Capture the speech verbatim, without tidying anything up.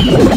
You